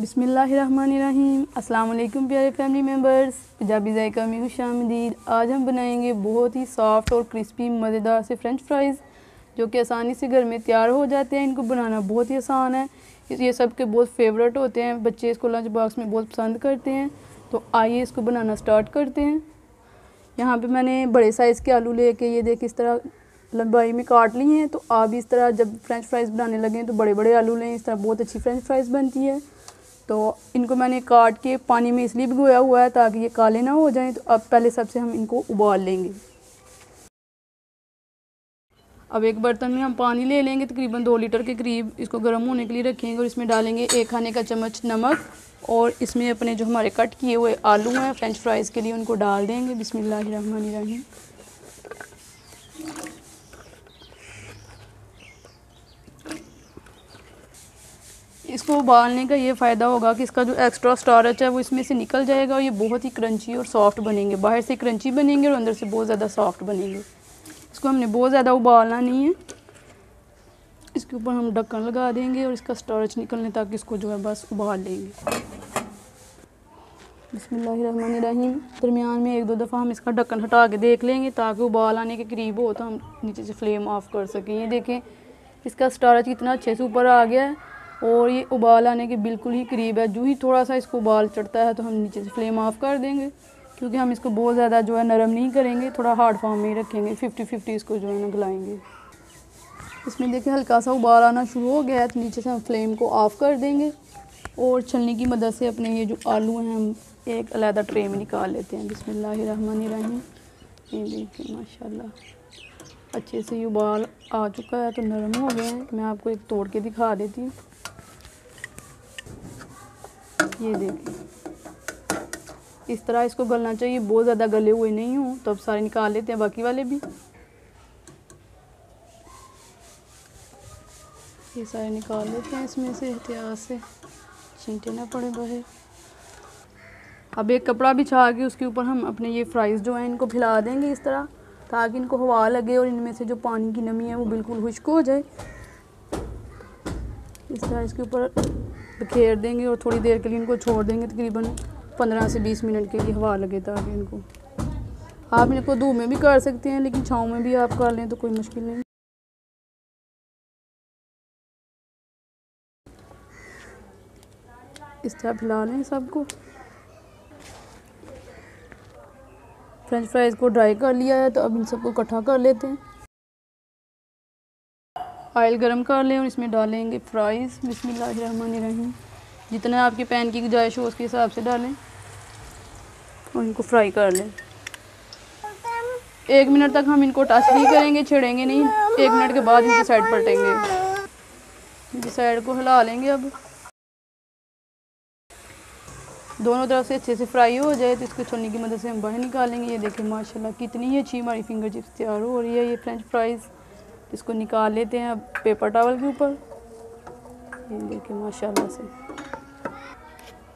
बिस्मिल्लाहिर्रहमानिर्रहीम। अस्सलाम वालेकुम प्यारे फैमिली मेम्बर्स, पंजाबी जायका में खुश आमदीद। आज हम बनाएंगे बहुत ही सॉफ्ट और क्रिस्पी मज़ेदार से फ्रेंच फ्राइज़ जो कि आसानी से घर में तैयार हो जाते हैं। इनको बनाना बहुत ही आसान है, ये सबके बहुत फेवरेट होते हैं, बच्चे इसको लंच बॉक्स में बहुत पसंद करते हैं। तो आइए इसको बनाना स्टार्ट करते हैं। यहाँ पर मैंने बड़े साइज़ के आलू ले कर ये देखिए इस तरह लंबाई में काट ली हैं। तो आप इस तरह जब फ्रेंच फ्राइज़ बनाने लगें तो बड़े बड़े आलू लें, इस तरह बहुत अच्छी फ्रेंच फ्राइज़ बनती है। तो इनको मैंने काट के पानी में इसलिए भिगोया हुआ है ताकि ये काले ना हो जाएं। तो अब पहले सबसे हम इनको उबाल लेंगे। अब एक बर्तन में हम पानी ले लेंगे, तकरीबन 2 लीटर के करीब। इसको गर्म होने के लिए रखेंगे और इसमें डालेंगे 1 खाने का चम्मच नमक और इसमें अपने जो हमारे कट किए हुए आलू हैं फ्रेंच फ्राइज़ के लिए उनको डाल देंगे। बिस्मिल्लाहिर्रहमानिर्रहीम। इसको उबालने का ये फ़ायदा होगा कि इसका जो एक्स्ट्रा स्टार्च है वो इसमें से निकल जाएगा और ये बहुत ही क्रंची और सॉफ्ट बनेंगे। बाहर से क्रंची बनेंगे और अंदर से बहुत ज़्यादा सॉफ्ट बनेंगे। इसको हमने बहुत ज़्यादा उबालना नहीं है। इसके ऊपर हम ढक्कन लगा देंगे और इसका स्टार्च निकलने तक इसको जो है बस उबाल लेंगे। बिस्मिल्लाहिर्रहमानिर्रहीम। दरमियान में 1-2 दफ़ा हम इसका ढक्कन हटा के देख लेंगे ताकि उबाल आने के करीब हो तो हम नीचे से फ्लेम ऑफ कर सकें। ये देखें इसका स्टार्च इतना अच्छे से ऊपर आ गया है और ये उबाल आने के बिल्कुल ही करीब है। जो ही थोड़ा सा इसको उबाल चढ़ता है तो हम नीचे से फ्लेम ऑफ कर देंगे, क्योंकि हम इसको बहुत ज़्यादा जो है नरम नहीं करेंगे, थोड़ा हार्ड फॉर्म में ही रखेंगे। 50-50 इसको जो है ना गलाएंगे। इसमें देखिए हल्का सा उबाल आना शुरू हो गया है तो नीचे से हम फ्लेम को ऑफ़ कर देंगे और छलनी की मदद से अपने ये जो आलू हैं हम एक अलग ट्रे में निकाल लेते हैं। बिस्मिल्लाहिर्रहमानिर्रहीम। ये देखिए माशाल्लाह अच्छे से ये उबाल आ चुका है तो नरम हो गए हैं। मैं आपको एक तोड़ के दिखा देती हूँ। ये देखिए इस तरह इसको गलना चाहिए, बहुत ज़्यादा गले हुए नहीं हों। तो अब सारे निकाल लेते हैं, बाकी वाले भी ये सारे निकाल लेते हैं इसमें से, एहतियात से छींटे ना पड़े बाहर। अब एक कपड़ा बिछा के उसके ऊपर हम अपने ये फ्राइज़ जो हैं इनको फैला देंगे इस तरह, ताकि इनको हवा लगे और इनमें से जो पानी की नमी है वो बिल्कुल खुश्क हो जाए। इस तरह इसके ऊपर बिखेर देंगे और थोड़ी देर के लिए इनको छोड़ देंगे, तकरीबन 15 से 20 मिनट के लिए हवा लगे ताकि इनको। आप इनको धूप में भी कर सकते हैं, लेकिन छाँव में भी आप कर लें तो कोई मुश्किल नहीं। इस तरह फैला लें सबको। फ्रेंच फ्राइज़ को ड्राई कर लिया है तो अब इन सबको इकट्ठा कर लेते हैं। ऑयल गरम कर लें और इसमें डालेंगे फ्राइज़। बिस्मिल्लाहिर्रहमानिर्रहीम। जितना आपके पैन की गुंजाइश हो उसके हिसाब से डालें और इनको फ्राई कर लें। 1 मिनट तक हम इनको टच नहीं करेंगे, छेड़ेंगे नहीं। 1 मिनट के बाद इनकी साइड पलटेंगे, इनकी साइड को हिला लेंगे। अब दोनों तरफ से अच्छे से फ्राई हो जाए तो इसको छोलनी की मदद से हम बाहर निकालेंगे। ये देखें माशाल्लाह कितनी अच्छी हमारी फिंगर चिप्स तैयार हो रही है। ये फ्रेंच फ्राइज़ इसको निकाल लेते हैं अब पेपर टॉवल के ऊपर। ये देखिए माशाल्लाह से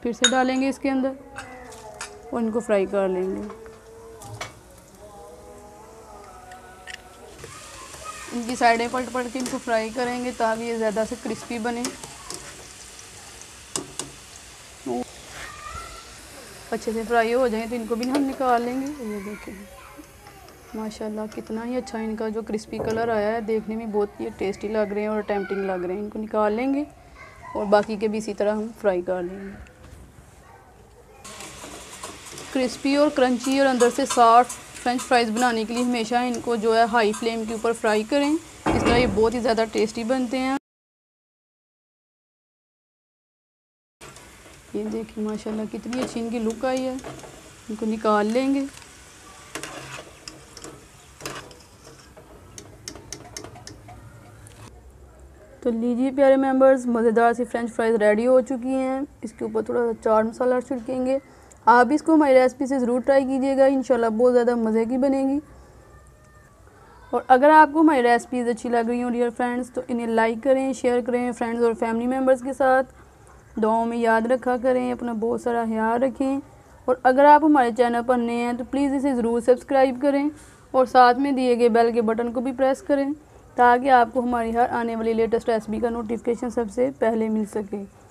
फिर से डालेंगे इसके अंदर और इनको फ्राई कर लेंगे। इनकी साइडें पलट पलट के इनको फ्राई करेंगे ताकि ये ज़्यादा से क्रिस्पी बने। अच्छे से फ्राई हो जाए तो इनको भी हम निकाल लेंगे। ये देखें माशाल्लाह कितना ही अच्छा इनका जो क्रिस्पी कलर आया है, देखने में बहुत ही टेस्टी लग रहे हैं और टेम्पटिंग लग रहे हैं। इनको निकाल लेंगे और बाकी के भी इसी तरह हम फ्राई कर लेंगे। क्रिस्पी और क्रंची और अंदर से सॉफ्ट फ्रेंच फ्राइज़ बनाने के लिए हमेशा इनको जो है हाई फ्लेम के ऊपर फ्राई करें। इस तरह ये बहुत ही ज़्यादा टेस्टी बनते हैं। ये देखिए माशाल्लाह कितनी अच्छी इनकी लुक आई है। इनको निकाल लेंगे। तो लीजिए प्यारे मेंबर्स, मज़ेदार सी फ्रेंच फ्राइज़ रेडी हो चुकी हैं। इसके ऊपर थोड़ा सा चाट मसाला छिड़केंगे। आप इसको हमारी रेसिपी से ज़रूर ट्राई कीजिएगा, इंशाल्लाह बहुत ज़्यादा मज़े की बनेगी। और अगर आपको हमारी रेसिपीज़ अच्छी लग रही हो डियर फ्रेंड्स तो इन्हें लाइक करें, शेयर करें फ्रेंड्स और फैमिली मेम्बर्स के साथ। दुआओं में याद रखा करें, अपना बहुत सारा ख्याल रखें। और अगर आप हमारे चैनल पर नए हैं तो प्लीज़ इसे ज़रूर सब्सक्राइब करें और साथ में दिए गए बेल के बटन को भी प्रेस करें ताकि आपको हमारी हर आने वाली लेटेस्ट रेसिपी का नोटिफिकेशन सबसे पहले मिल सके।